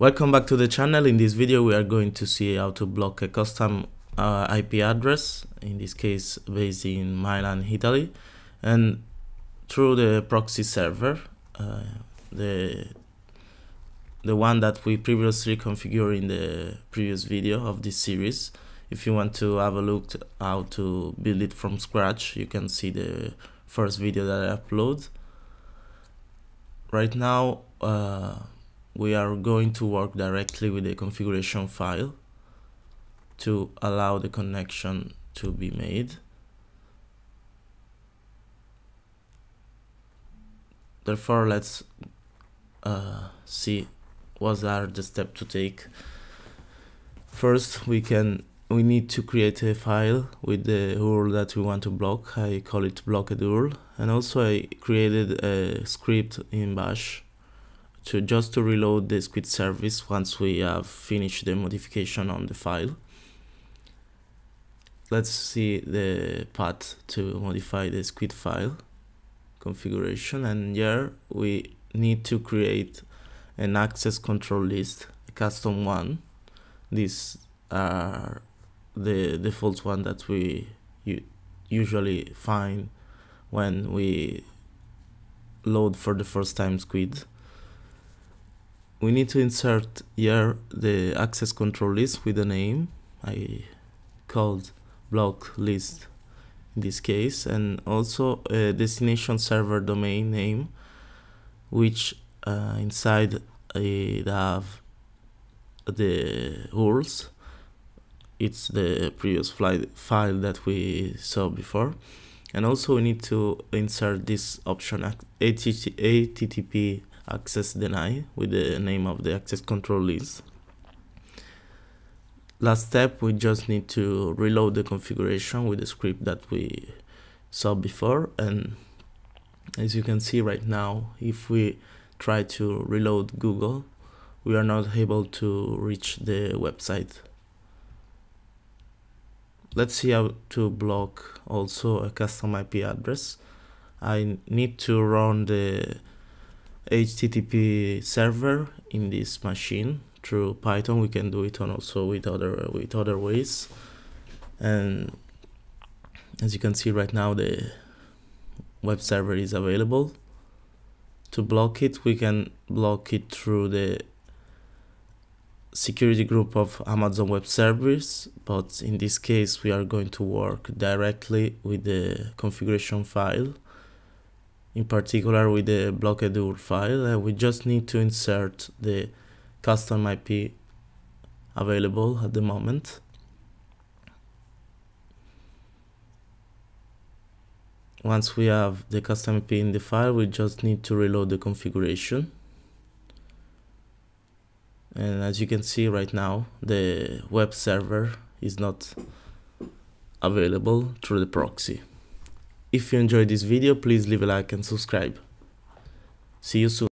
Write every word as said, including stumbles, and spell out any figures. Welcome back to the channel. In this video we are going to see how to block a custom uh, I P address, in this case based in Milan, Italy, and through the proxy server, uh, the, the one that we previously configured in the previous video of this series. If you want to have a look at how to build it from scratch, you can see the first video that I upload. Right now uh, we are going to work directly with the configuration file to allow the connection to be made. Therefore, let's uh, see what are the steps to take. First, we can we need to create a file with the U R L that we want to block. I call it blocked U R L, and also I created a script in Bash to just to reload the Squid service once we have finished the modification on the file. Let's see the path to modify the Squid file configuration, and here we need to create an access control list, a custom one. These are the default one that we usually find when we load for the first time Squid. We need to insert here the access control list with a name. I called block list in this case, and also a destination server domain name, which uh, inside it have the U R Ls. It's the previous file that we saw before, and also we need to insert this option H T T P access deny with the name of the access control list. Last step, we just need to reload the configuration with the script that we saw before, and as you can see right now, if we try to reload Google, we are not able to reach the website. Let's see how to block also a custom I P address. I need to run the H T T P server in this machine through Python. We can do it on also with other with other ways, and as you can see right now the web server is available. To block it, we can block it through the security group of Amazon Web Service, but in this case we are going to work directly with the configuration file, in particular with the blocked U R L file, and we just need to insert the custom I P available at the moment. Once we have the custom I P in the file, we just need to reload the configuration, and as you can see right now the web server is not available through the proxy. If you enjoyed this video, please leave a like and subscribe. See you soon.